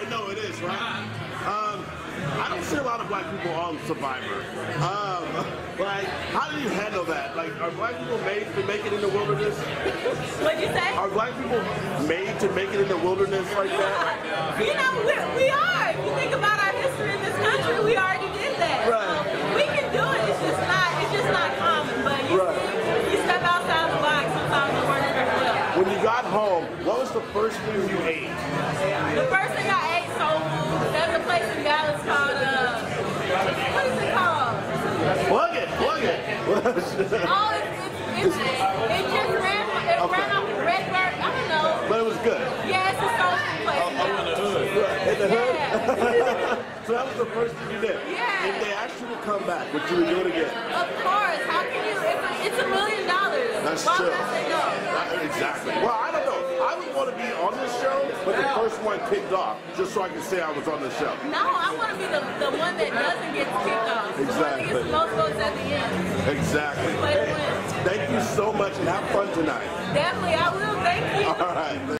I know it is, right? I don't see a lot of black people on Survivor. Like, how do you handle that? Like, are black people made to make it in the wilderness? What'd you say? Are black people made to make it in the wilderness like that? You know, we are. If you think about our history in this country, we already did that. Right. So we can do it. It's just not common. But you step outside the box, sometimes it works very well. When you got home, what was the first thing you ate? The first thing I ate, soul food. There's a place in Dallas called, what is it called? Plug it. Oh, it ran off Redbird. I don't know. But it was good. Yeah, it's a soul food place. In the hood. In the hood? Yeah. So that was the first thing you did? Yeah. If they actually come back, would you do it again? Of course. How can you? It's $1 million. That's true. Why would I say no? Exactly. Well, I don't know. I would want to be on this show, but the first one kicked off, just so I can say I was on the show. No, I want to be the one that doesn't get kicked off. Exactly. The one that gets the most votes at the end. Exactly. Hey, thank you so much, and have fun tonight. Definitely, I will. Thank you. All right.